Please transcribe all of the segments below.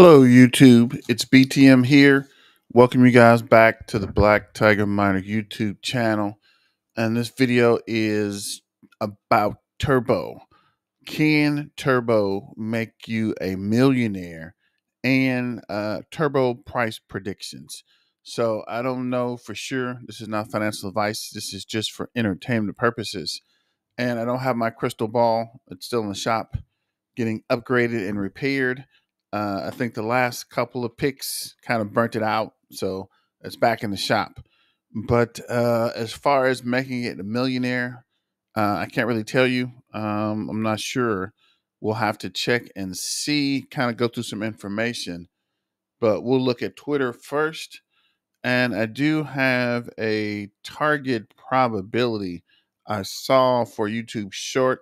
Hello YouTube, it's BTM here. Welcome you guys back to the Black Tiger Miner YouTube channel. And this video is about Turbo. Can Turbo make you a millionaire? And Turbo price predictions. So I don't know for sure. This is not financial advice. This is just for entertainment purposes. And I don't have my crystal ball. It's still in the shop getting upgraded and repaired. I think the last couple of picks kind of burnt it out, so it's back in the shop. But as far as making it a millionaire, I can't really tell you. I'm not sure. We'll have to check and see, kind of go through some information. But we'll look at Twitter first. And I do have a target probability I saw for YouTube short.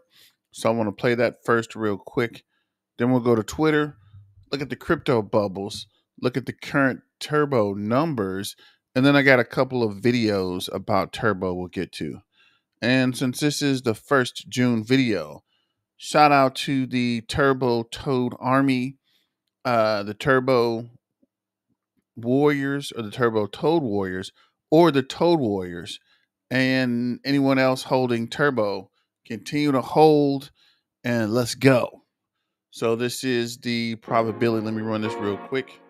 So I want to play that first real quick. Then we'll go to Twitter. Look at the crypto bubbles, look at the current Turbo numbers, and then I got a couple of videos about Turbo we'll get to. And since this is the first June video, shout out to the Turbo Toad Army, the Turbo Warriors, or the Turbo Toad Warriors, or the Toad Warriors, and anyone else holding Turbo, continue to hold, and let's go. So this is the probability. Let me run this real quick.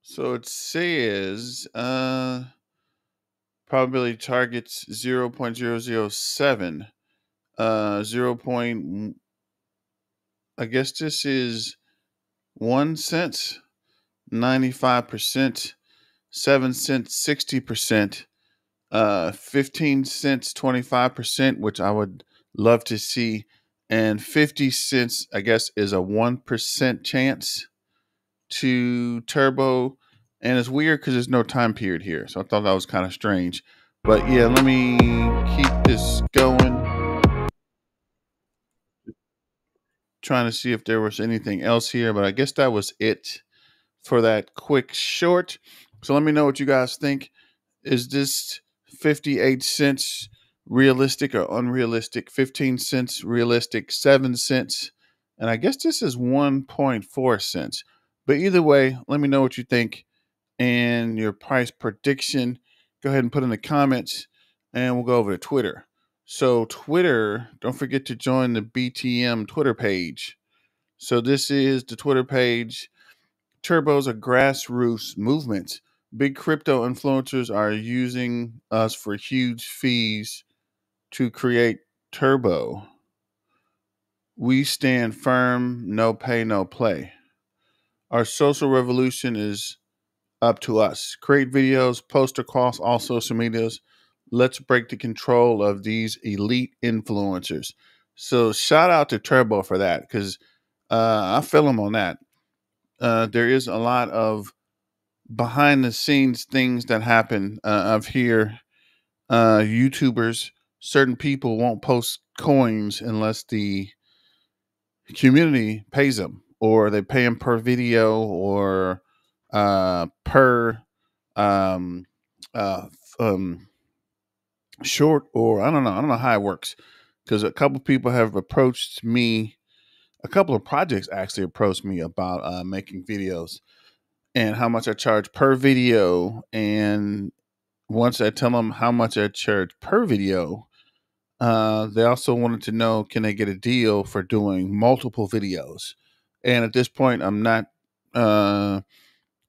So it says probability targets 0.007, 0. I guess this is 1 cent, 95%, 7 cents, 60%. 15 cents, 25%, which I would love to see. And 50 cents, I guess, is a 1% chance to Turbo. And it's weird because there's no time period here. So I thought that was kind of strange. But yeah, let me keep this going. Trying to see if there was anything else here, but I guess that was it for that quick short. So let me know what you guys think. Is this 58 cents realistic or unrealistic? 15 cents realistic, 7 cents. And I guess this is 1.4 cents. But either way, let me know what you think and your price prediction. Go ahead and put in the comments and we'll go over to Twitter. So Twitter, don't forget to join the BTM Twitter page. So this is the Twitter page. Turbo's a grassroots movement. Big crypto influencers are using us for huge fees to create Turbo. We stand firm, no pay, no play. Our social revolution is up to us. Create videos, post across all social medias. Let's break the control of these elite influencers. So shout out to Turbo for that, because I feel him on that. There is a lot of behind the scenes things that happen. I've heard YouTubers, certain people won't post coins unless the community pays them, or they pay them per video, or per short, or I don't know. I don't know how it works, because a couple people have approached me, a couple of projects actually approached me about making videos and how much I charge per video. And once I tell them how much I charge per video, they also wanted to know, can they get a deal for doing multiple videos? And at this point, I'm not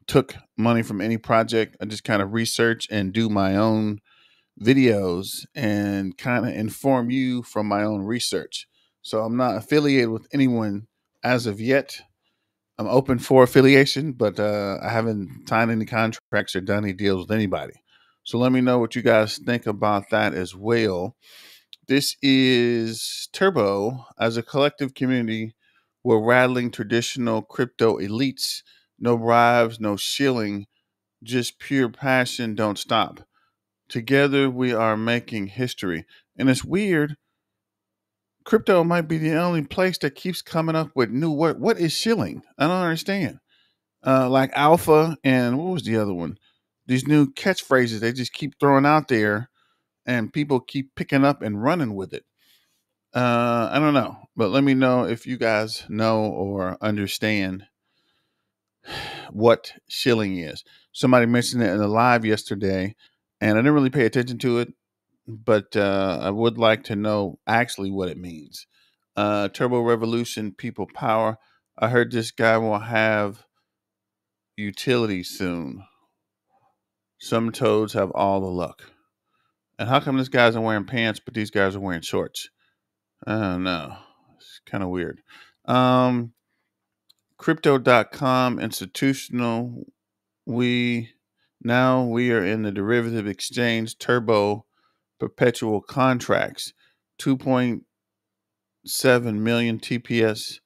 took money from any project. I just kind of research and do my own videos and kind of inform you from my own research. So I'm not affiliated with anyone as of yet. I'm open for affiliation, but I haven't signed any contracts or done any deals with anybody. So let me know what you guys think about that as well. This is Turbo. As a collective community, we're rattling traditional crypto elites. No bribes, no shilling, just pure passion. Don't stop. Together, we are making history. And it's weird. Crypto might be the only place that keeps coming up with new work. What is shilling? I don't understand. Like alpha and what was the other one? These new catchphrases they just keep throwing out there. and people keep picking up and running with it. I don't know, but let me know if you guys know or understand what shilling is. Somebody mentioned it in a live yesterday, and I didn't really pay attention to it, but I would like to know actually what it means. Turbo Revolution, People Power. I heard this guy will have utility soon. Some toads have all the luck. And how come this guy's not wearing pants, but these guys are wearing shorts? I don't know. It's kind of weird. Crypto.com institutional. We are in the derivative exchange Turbo perpetual contracts. 2.7 million TPS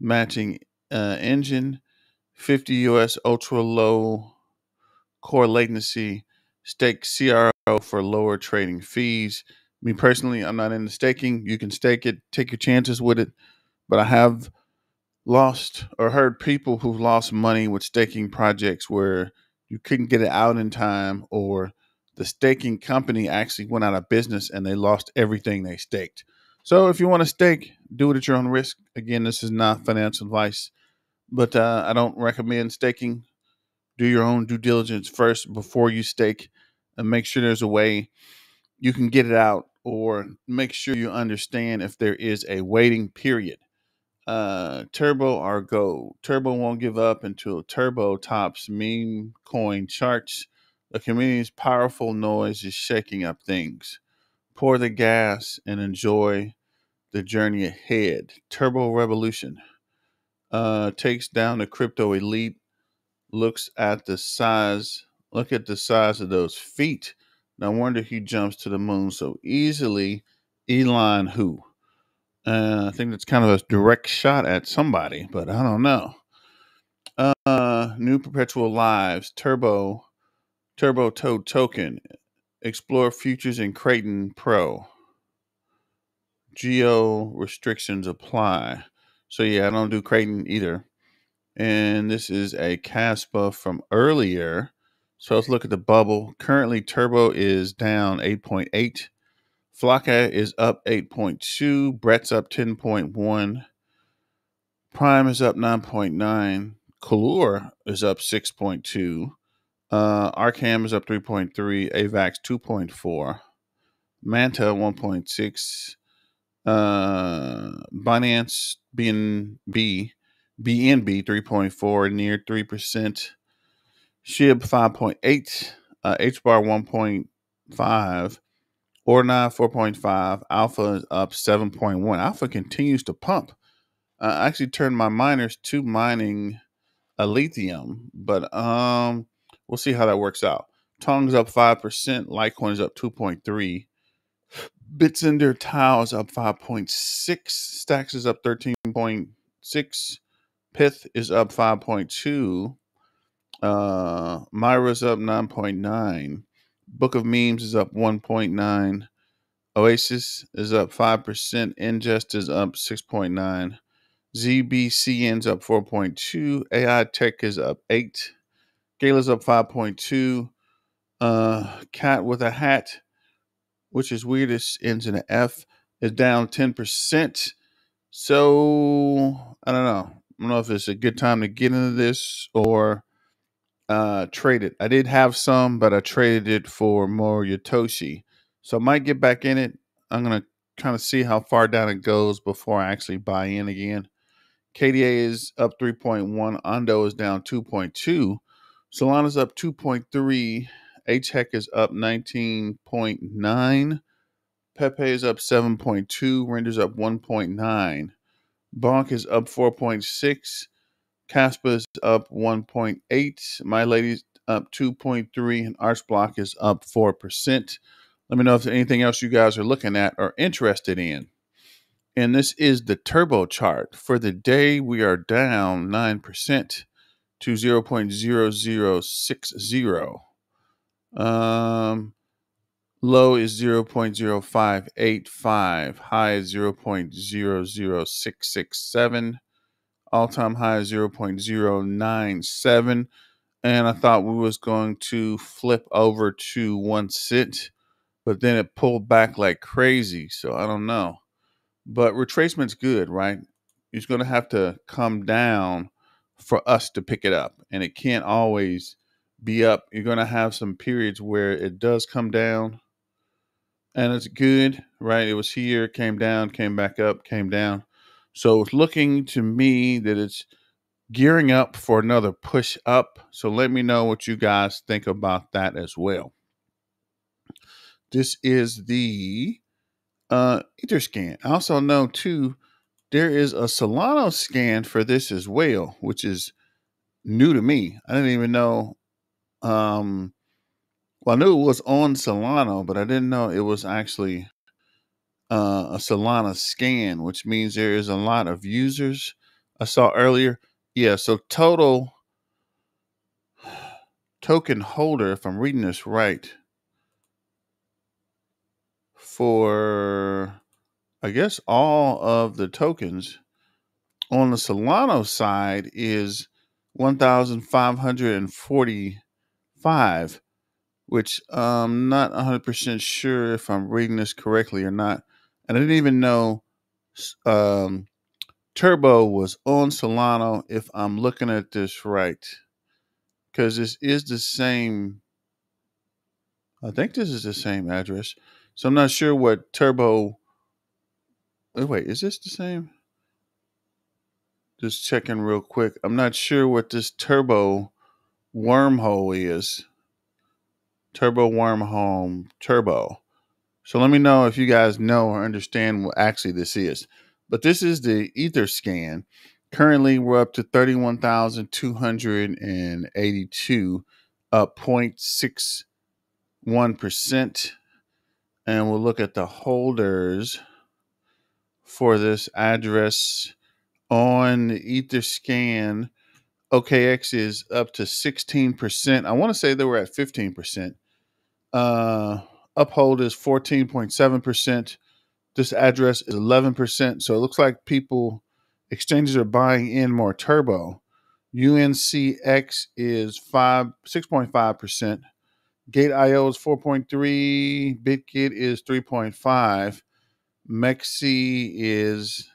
matching engine, 50 US ultra low core latency, stake CRO for lower trading fees. Me personally, I'm not into staking. You can stake it, take your chances with it. But I have lost or heard people who've lost money with staking projects where you couldn't get it out in time, or the staking company actually went out of business and they lost everything they staked. So if you want to stake, do it at your own risk. Again, this is not financial advice, but I don't recommend staking. Do your own due diligence first before you stake, and make sure there's a way you can get it out, or make sure you understand if there is a waiting period. Turbo our go. Turbo won't give up until Turbo tops meme coin charts. The community's powerful noise is shaking up things. Pour the gas and enjoy the journey ahead. Turbo Revolution takes down the crypto elite. Look at the size of those feet. No wonder he jumps to the moon so easily. Elon who? I think that's kind of a direct shot at somebody, but I don't know. New perpetual lives. Turbo Toad Token. Explore futures in Creighton Pro. Geo restrictions apply. So yeah, I don't do Creighton either. And this is a CASPA from earlier. So let's look at the bubble. Currently, Turbo is down 8.8. Flocka is up 8.2. Brett's up 10.1. Prime is up 9.9. Kalur is up 6.2. Arkham is up 3.3. AVAX 2.4. Manta 1.6. Binance BNB 3.4, near 3%. SHIB 5.8, HBAR 1.5, Ordinal 4.5, Alpha is up 7.1. Alpha continues to pump. I actually turned my miners to mining a lithium, but we'll see how that works out. Tong's up 5%, Litecoin is up 2.3, Bitsender Tile is up 5.6, Stacks is up 13.6, Pith is up 5.2. Myra's up 9.9. Book of Memes is up 1.9. Oasis is up 5%. Ingest is up 6.9. ZBCN's up 4.2. AI Tech is up 8. Gala's up 5.2. Cat with a Hat, which is weird, it ends in an F, is down 10%. So I don't know. I don't know if it's a good time to get into this or trade it. I did have some, but I traded it for more Yatoshi. So I might get back in it. I'm going to kind of see how far down it goes before I actually buy in again. KDA is up 3.1. Ondo is down 2.2. Solana's up 2.3. HHEC is up 19.9. Pepe is up 7.2. Render's up 1.9. Bonk is up 4.6. Caspa is up 1.8. My Lady's up 2.3. And Archblock is up 4%. Let me know if there's anything else you guys are looking at or interested in. And this is the Turbo chart. For the day, we are down 9% to 0.0060. Low is 0.0585. High is 0.00667. All-time high is 0.097. And I thought we was going to flip over to one sit, but then it pulled back like crazy. So I don't know, but retracement's good, right? It's going to have to come down for us to pick it up, and it can't always be up. You're going to have some periods where it does come down, and it's good, right? It was here, came down, came back up, came down. So it's looking to me that it's gearing up for another push up. So let me know what you guys think about that as well. This is the Etherscan. I also know too, there is a Solana scan for this as well, which is new to me. I didn't even know. Well, I knew it was on Solana, but I didn't know it was actually a Solana scan, which means there is a lot of users. I saw earlier. Yeah, so total token holder, if I'm reading this right, for I guess all of the tokens on the Solana side is 1,545, which I'm not 100% sure if I'm reading this correctly or not. And I didn't even know Turbo was on Solana, if I'm looking at this right, because this is the same. I think this is the same address. So I'm not sure what Turbo. Wait, is this the same? Just checking real quick. I'm not sure what this Turbo wormhole is. Turbo wormhole, Turbo. So let me know if you guys know or understand what actually this is. But this is the Etherscan. Currently, we're up to 31,282, up 0.61%. And we'll look at the holders for this address on the Etherscan. OKX is up to 16%. I want to say they were at 15%. Uphold is 14.7%. This address is 11%. So it looks like people, exchanges are buying in more Turbo. UNCX is 6.5%. GateIO is 4.3. BitGit is 3.5. Mexi is,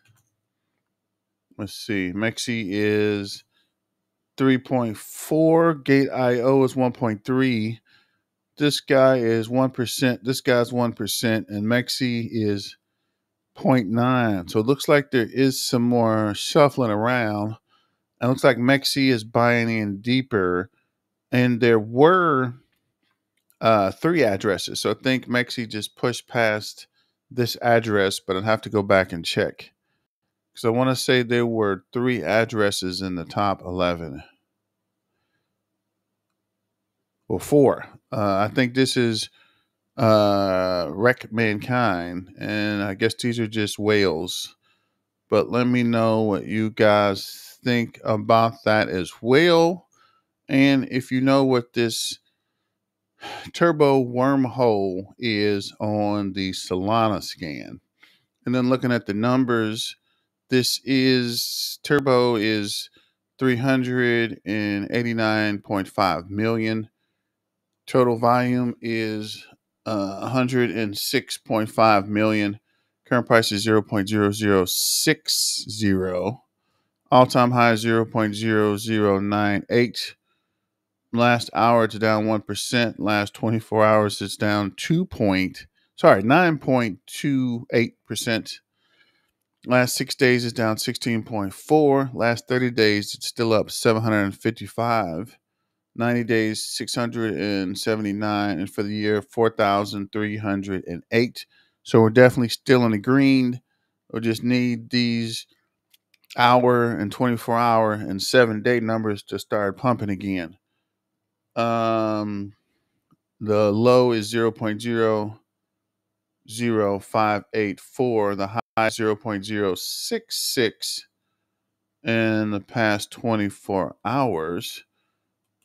let's see, Mexi is 3.4. GateIO is 1.3. This guy is 1%. This guy's 1%. And Mexi is 0.9. So it looks like there is some more shuffling around. It looks like Mexi is buying in deeper. And there were 3 addresses. So I think Mexi just pushed past this address, but I'd have to go back and check. Because I want to say there were 3 addresses in the top 11. Well, 4. I think this is Wreck Mankind, and I guess these are just whales. But let me know what you guys think about that as well. And if you know what this Turbo wormhole is on the Solana scan. And then looking at the numbers, this is Turbo is 389.5 million. Total volume is 106.5 million. Current price is 0.0060. All-time high is 0.0098. Last hour it's down 1%. Last 24 hours it's down 9.28%. Last 6 days it's down 16.4. Last 30 days it's still up 755. 90 days 679, and for the year 4,308. So we're definitely still in the green. We'll just need these hour and 24 hour and 7-day numbers to start pumping again. The low is 0.00584, the high is 0.066 in the past 24 hours.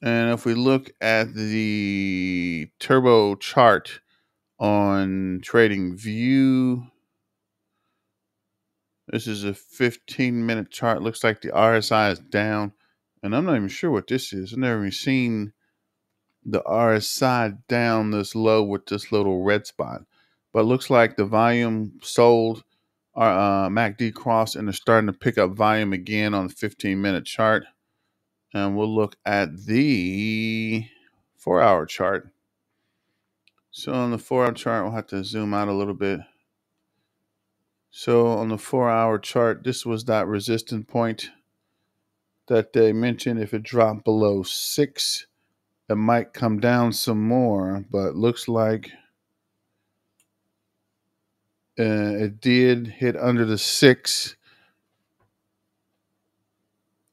And if we look at the Turbo chart on TradingView, this is a 15-minute chart. Looks like the RSI is down, and I'm not even sure what this is. I've never even seen the RSI down this low with this little red spot. But it looks like the volume sold, MACD crossed, and they're starting to pick up volume again on the 15-minute chart. And we'll look at the 4-hour chart. So on the 4-hour chart, we'll have to zoom out a little bit. So on the 4-hour chart, this was that resistance point that they mentioned. If it dropped below 6, it might come down some more, but it looks like it did hit under the 6.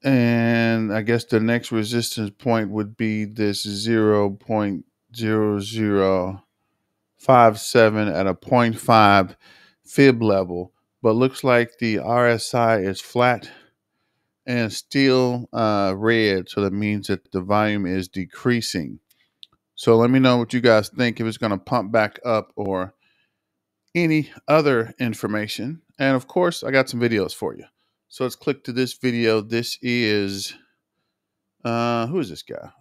And I guess the next resistance point would be this 0.0057 at a 0.5 fib level. But looks like the RSI is flat and still red. So that means that the volume is decreasing. So let me know what you guys think, if it's going to pump back up or any other information. And of course, I got some videos for you. So let's click to this video. This is, who is this guy?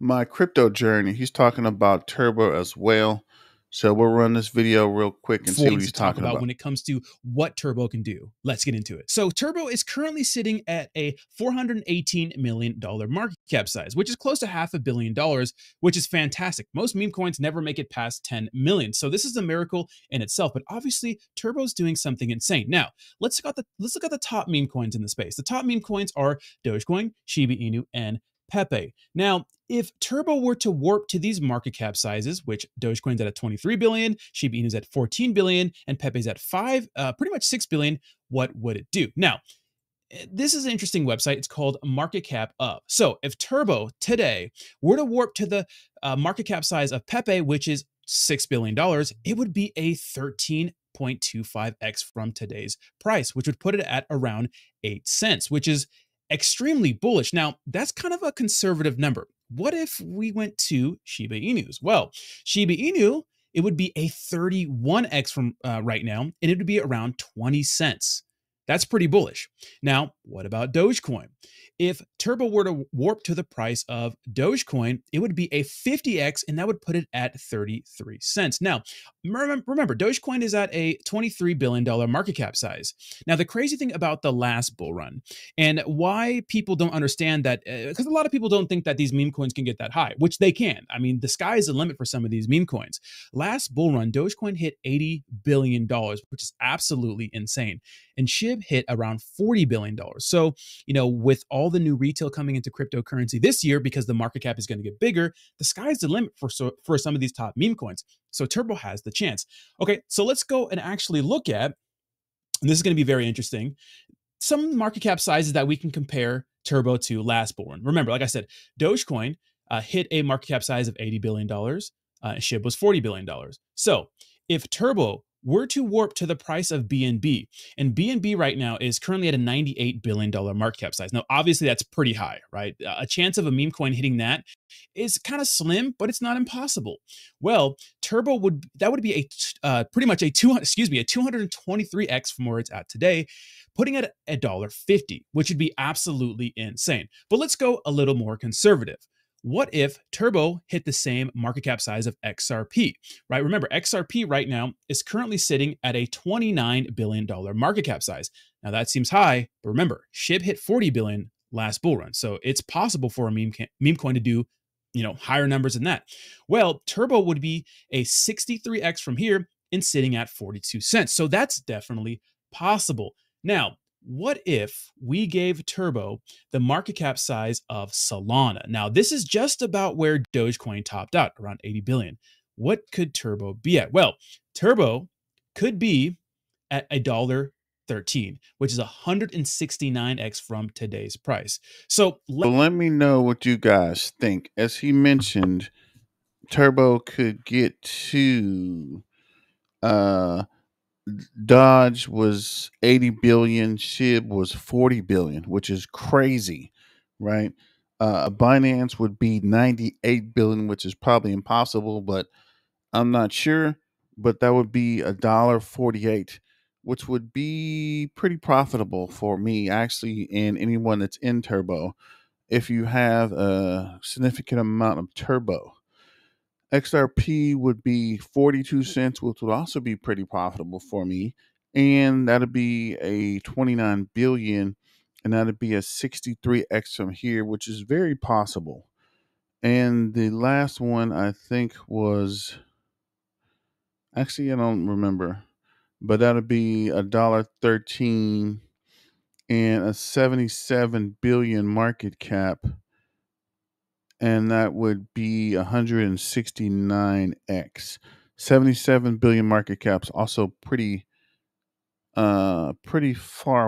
My crypto journey. He's talking about Turbo as well. So we'll run this video real quick and see what he's talking about when it comes to what Turbo can do. Let's get into it. So Turbo is currently sitting at a $418 million market cap size, which is close to $500 million, which is fantastic. Most meme coins never make it past 10 million. So this is a miracle in itself, but obviously Turbo's doing something insane. Now let's look at the top meme coins in the space. The top meme coins are Dogecoin, Shiba Inu, and Pepe. Now, if Turbo were to warp to these market cap sizes, which Dogecoin's at 23 billion, Shiba Inu's at 14 billion, and Pepe's at pretty much 6 billion, what would it do? Now, this is an interesting website. It's called Market Cap Up. So if Turbo today were to warp to the market cap size of Pepe, which is $6 billion, it would be a 13.25x from today's price, which would put it at around 8 cents, which is extremely bullish. Now, that's kind of a conservative number. What if we went to Shiba Inu's? Well, Shiba Inu, it would be a 31x from right now, and it would be around 20 cents. That's pretty bullish. Now, what about Dogecoin? If Turbo were to warp to the price of Dogecoin, it would be a 50x, and that would put it at 33 cents. Now, remember, Dogecoin is at a $23 billion market cap size. Now, the crazy thing about the last bull run and why people don't understand that, because a lot of people don't think that these meme coins can get that high, which they can. I mean, the sky is the limit for some of these meme coins. Last bull run, Dogecoin hit $80 billion, which is absolutely insane. And SHIB hit around $40 billion. So, you know, with all the new retail coming into cryptocurrency this year, because the market cap is going to get bigger, the sky's the limit for some of these top meme coins. So Turbo has the chance. Okay, so let's go and actually look at, and this is going to be very interesting, some market cap sizes that we can compare Turbo to last bull run. Remember, like I said, Dogecoin hit a market cap size of $80 billion. SHIB was $40 billion. So if Turbo were to warp to the price of BNB, and BNB right now is currently at a $98 billion market cap size. Now, obviously that's pretty high, right? A chance of a meme coin hitting that is kind of slim, but it's not impossible. Well, Turbo would be a pretty much a 223x from where it's at today, putting it at $1.50, which would be absolutely insane. But let's go a little more conservative. What if Turbo hit the same market cap size of XRP, right? Remember, XRP right now is currently sitting at a $29 billion market cap size. Now that seems high, but remember, SHIB hit $40 billion last bull run. So it's possible for a meme coin to do, you know, higher numbers than that. Well, Turbo would be a 63x from here and sitting at 42 cents. So that's definitely possible. Now, what if we gave Turbo the market cap size of Solana? Now, this is just about where Dogecoin topped out, around 80 billion. What could Turbo be at? Well, Turbo could be at $1.13, which is 169x from today's price. So let me know what you guys think. As he mentioned, Turbo could get to Doge was 80 billion, SHIB was 40 billion, which is crazy, right? Binance would be 98 billion, which is probably impossible, but I'm not sure. But that would be $1.48, which would be pretty profitable for me, actually, and anyone that's in Turbo. if you have a significant amount of turbo. XRP would be 42 cents, which would also be pretty profitable for me. And that'd be a 29 billion, and that'd be a 63x from here, which is very possible. And the last one I think was, actually, I don't remember, but that'd be $1.13 and a 77 billion market cap. And that would be 169x. 77 billion market cap's also pretty far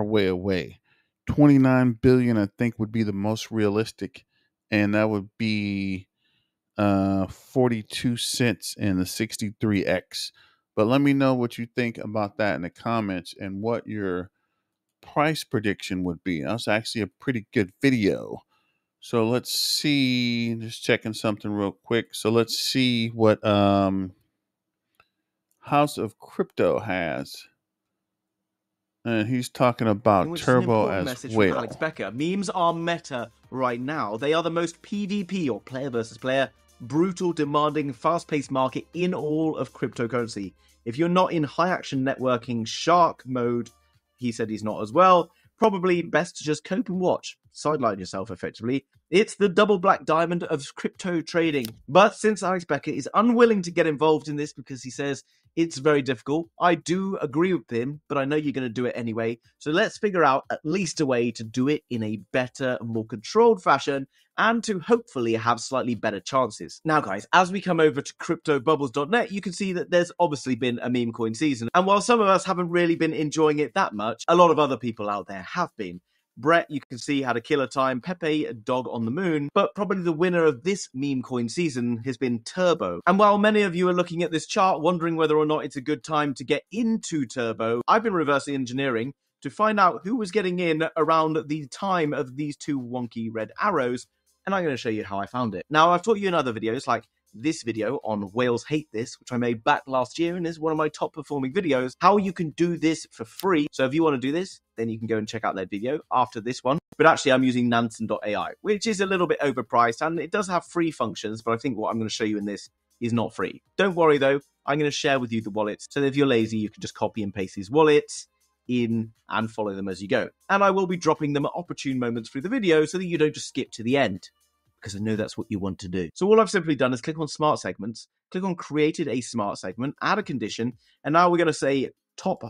way away. 29 billion, I think, would be the most realistic, and that would be 42 cents and the 63x. But let me know what you think about that in the comments and what your price prediction would be. That's actually a pretty good video. So let's see, just checking something real quick. So let's see what House of Crypto has. And he's talking about Turbo as well. Alex Becker. Memes are meta right now. They are the most PvP, or player versus player, brutal, demanding, fast-paced market in all of cryptocurrency. If you're not in high-action networking shark mode, he said he's not as well, probably best to just cope and watch, sideline yourself effectively. It's the double black diamond of crypto trading. But since Alex Becker is unwilling to get involved in this because he says it's very difficult, I do agree with him, but I know you're going to do it anyway. So let's figure out at least a way to do it in a better and more controlled fashion, and to hopefully have slightly better chances. Now, guys, as we come over to CryptoBubbles.net, you can see that there's obviously been a meme coin season. And while some of us haven't really been enjoying it that much, a lot of other people out there have been. Brett, you can see, had a killer time. Pepe, a dog on the moon. But probably the winner of this meme coin season has been Turbo. And while many of you are looking at this chart wondering whether or not it's a good time to get into Turbo, I've been reverse engineering to find out who was getting in around the time of these two wonky red arrows. And I'm going to show you how I found it. Now, I've taught you in other videos, like this video on Whales Hate This, which I made back last year and is one of my top performing videos, how you can do this for free. So if you want to do this, then you can go and check out that video after this one. But actually, I'm using Nansen.ai, which is a little bit overpriced, and it does have free functions, but I think what I'm going to show you in this is not free. Don't worry, though. I'm going to share with you the wallets, so that if you're lazy, you can just copy and paste these wallets in and follow them as you go. And I will be dropping them at opportune moments through the video so that you don't just skip to the end, because I know that's what you want to do. So all I've simply done is click on Smart Segments, click on Created a Smart Segment, add a condition, and now we're going to say top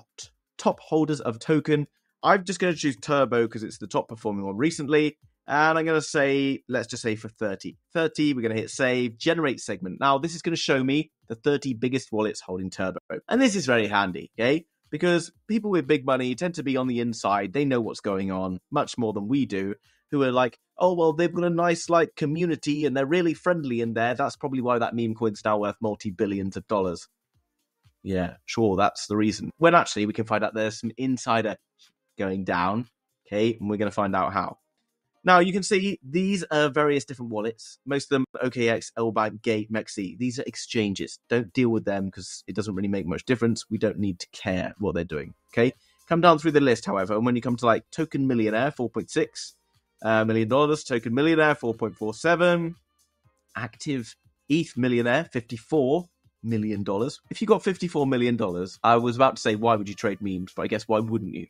holders of token. I'm just going to choose Turbo because it's the top performing one recently. And I'm going to say, let's just say for 30, we're going to hit save, generate segment. Now this is going to show me the 30 biggest wallets holding Turbo. And this is very handy, okay? Because people with big money tend to be on the inside. They know what's going on much more than we do, who are like, oh, well, they've got a nice, like, community and they're really friendly in there. That's probably why that meme coin's now worth multi-billions of dollars. Yeah, sure, that's the reason. When actually we can find out there's some insider going down, okay? And we're going to find out how. Now, you can see these are various different wallets. Most of them, OKX, LBank, Gate, Mexi. These are exchanges. Don't deal with them because it doesn't really make much difference. We don't need to care what they're doing, okay? Come down through the list, however, and when you come to, like, Token Millionaire, $4.6 million. Token Millionaire, 4.47. Active ETH Millionaire, $54 million. If you got $54 million, I was about to say, why would you trade memes? But I guess, why wouldn't you?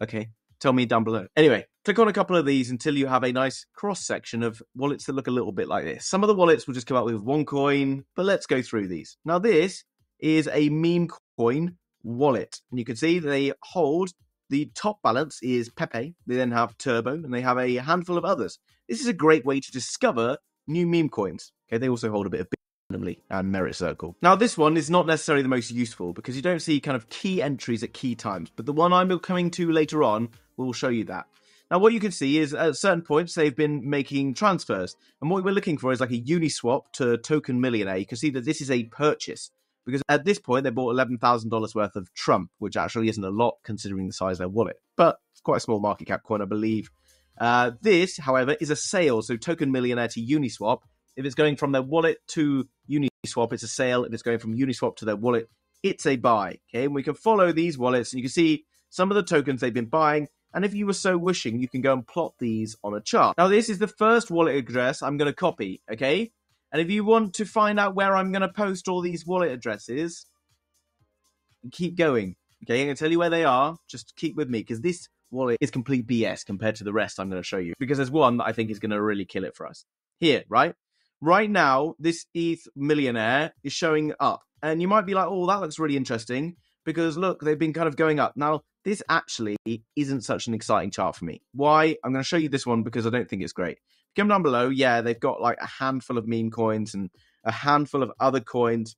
Okay, tell me down below. Anyway, click on a couple of these until you have a nice cross-section of wallets that look a little bit like this. Some of the wallets will just come out with one coin, but let's go through these. Now, this is a meme coin wallet, and you can see they hold the top balance is Pepe. They then have Turbo, and they have a handful of others. This is a great way to discover new meme coins. Okay, they also hold a bit of BitGit and Merit Circle. Now, this one is not necessarily the most useful because you don't see kind of key entries at key times, but the one I'm coming to later on will show you that. Now, what you can see is at certain points, they've been making transfers. And what we're looking for is like a Uniswap to Token Millionaire. You can see that this is a purchase because at this point, they bought $11,000 worth of Trump, which actually isn't a lot considering the size of their wallet. But it's quite a small market cap coin, I believe. This, however, is a sale. So Token Millionaire to Uniswap. If it's going from their wallet to Uniswap, it's a sale. If it's going from Uniswap to their wallet, it's a buy. Okay, and we can follow these wallets. And you can see some of the tokens they've been buying. And if you were so wishing, you can go and plot these on a chart. Now, this is the first wallet address I'm going to copy, okay? And if you want to find out where I'm going to post all these wallet addresses, keep going, okay? I'm going to tell you where they are. Just keep with me, because this wallet is complete BS compared to the rest I'm going to show you, because there's one that I think is going to really kill it for us. Here, right? Right now, this ETH millionaire is showing up. And you might be like, oh, that looks really interesting, because look, they've been kind of going up. Now, this actually isn't such an exciting chart for me. Why? I'm going to show you this one because I don't think it's great. Come down below. Yeah, they've got like a handful of meme coins and a handful of other coins.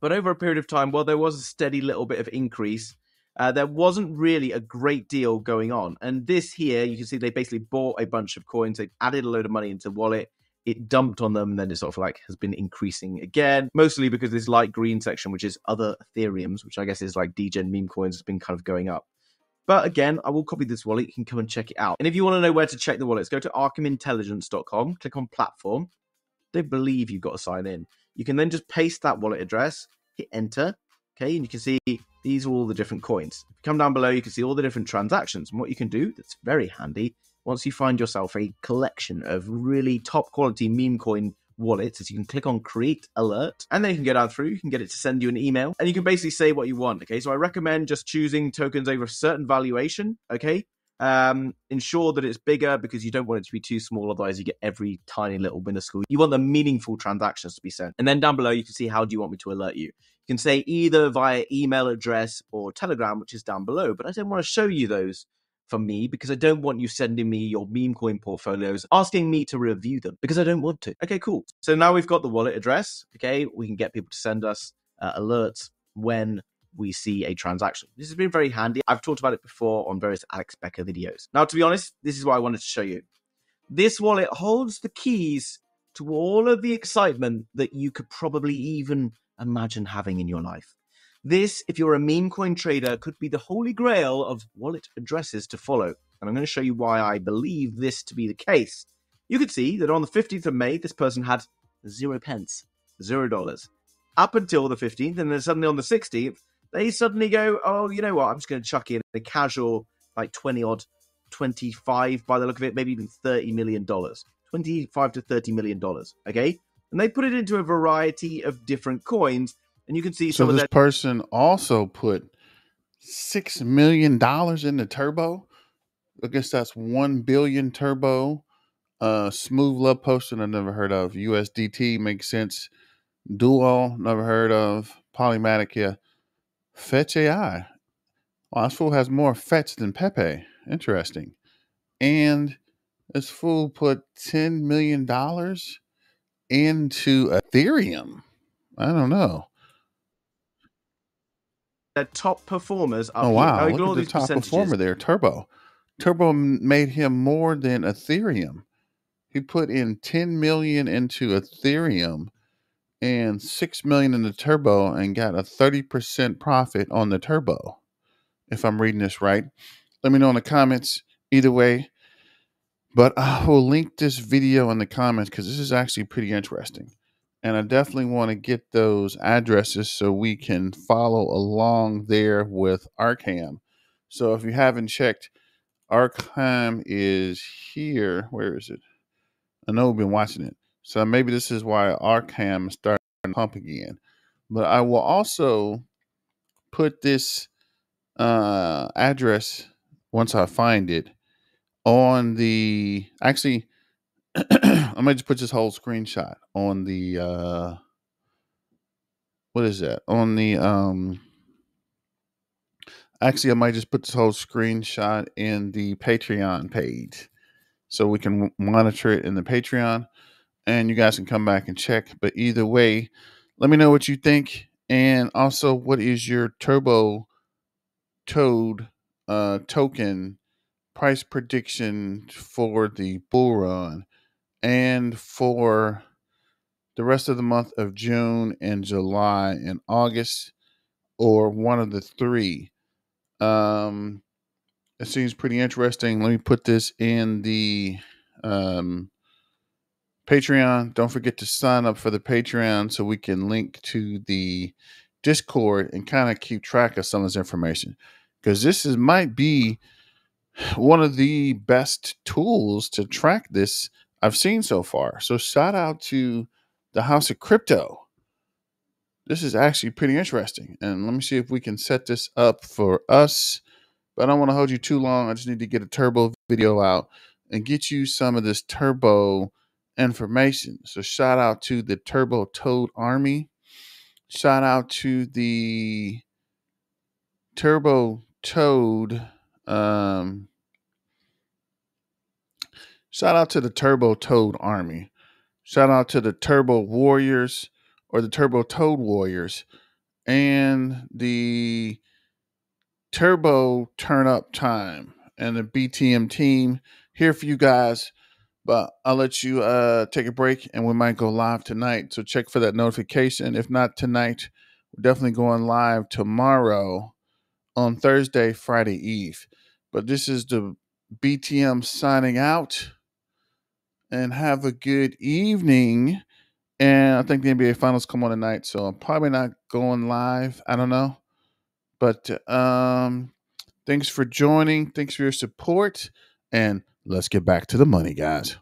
But over a period of time, well, there was a steady little bit of increase. There wasn't really a great deal going on. And this here, you can see they basically bought a bunch of coins. They've added a load of money into the wallet. It dumped on them, and then it sort of like has been increasing again, mostly because this light green section, which is other Ethereums, which I guess is like DGen meme coins, has been kind of going up. But again, I will copy this wallet. You can come and check it out. And if you want to know where to check the wallets, go to arkhamintelligence.com, click on platform. They believe you've got to sign in. You can then just paste that wallet address, hit enter, okay? And you can see these are all the different coins. If you come down below, you can see all the different transactions. And what you can do, that's very handy, once you find yourself a collection of really top quality meme coin wallets, is you can click on create alert, and then you can go down through, you can get it to send you an email, and you can basically say what you want. Okay, so I recommend just choosing tokens over a certain valuation. Okay, ensure that it's bigger, because you don't want it to be too small, otherwise you get every tiny little minuscule. You want the meaningful transactions to be sent. And then down below you can see, how do you want me to alert you? You can say either via email address or Telegram, which is down below, but I don't want to show you those for me, because I don't want you sending me your meme coin portfolios asking me to review them, because I don't want to. Okay, cool. So now we've got the wallet address. Okay, we can get people to send us alerts when we see a transaction. This has been very handy. I've talked about it before on various Alex Becker videos. Now, to be honest, this is what I wanted to show you. This wallet holds the keys to all of the excitement that you could probably even imagine having in your life. This, if you're a meme coin trader, could be the holy grail of wallet addresses to follow. And I'm going to show you why I believe this to be the case. You could see that on the 15th of May, this person had 0 pence, $0, up until the 15th. And then suddenly on the 16th, they suddenly go, oh, you know what? I'm just going to chuck in a casual, like 20 odd, 25 by the look of it, maybe even $30 million, 25 to $30 million. Okay. And they put it into a variety of different coins. And you can see so this person also put $6 million in the Turbo. I guess that's 1 billion Turbo. Smooth Love Potion, I never heard of. USDT makes sense. Duo, never heard of. Polymatic, yeah. Fetch AI. Well, this fool has more Fetch than Pepe. Interesting. And this fool put $10 million into Ethereum. I don't know. Their top performers are, oh wow, look at the top performer there, Turbo made him more than Ethereum. He put in 10 million into Ethereum and 6 million in the Turbo, and got a 30% profit on the Turbo, if I'm reading this right. Let me know in the comments either way, but I will link this video in the comments, because this is actually pretty interesting. And I definitely want to get those addresses so we can follow along there with Arkham. So if you haven't checked, Arkham is here. Where is it? I know we've been watching it. So maybe this is why Arkham is starting to pump again. But I will also put this address, once I find it, on the... Actually... I might just put this whole screenshot on the, what is that? On the, actually, I might just put this whole screenshot in the Patreon page, so we can monitor it in the Patreon, and you guys can come back and check. But either way, let me know what you think. And also, what is your Turbo Toad token price prediction for the bull run? And for the rest of the month of June and July and August, or one of the three. It seems pretty interesting. Let me put this in the Patreon. Don't forget to sign up for the Patreon so we can link to the Discord and kind of keep track of some of this information, because this might be one of the best tools to track this I've seen so far. So shout out to the House of Crypto. This is actually pretty interesting. And let me see if we can set this up for us. But I don't want to hold you too long. I just need to get a Turbo video out and get you some of this Turbo information. So shout out to the Turbo Toad Army. Shout out to the Turbo Toad. Shout out to the Turbo Toad Army. Shout out to the Turbo Warriors or the Turbo Toad Warriors and the Turbo Turn Up Time and the BTM team here for you guys. But I'll let you take a break and we might go live tonight. So check for that notification. If not tonight, we're definitely going live tomorrow on Thursday, Friday Eve. But this is the BTM signing out. And have a good evening. And I think the NBA Finals come on tonight. So I'm probably not going live. I don't know. But thanks for joining. Thanks for your support. And let's get back to the money, guys.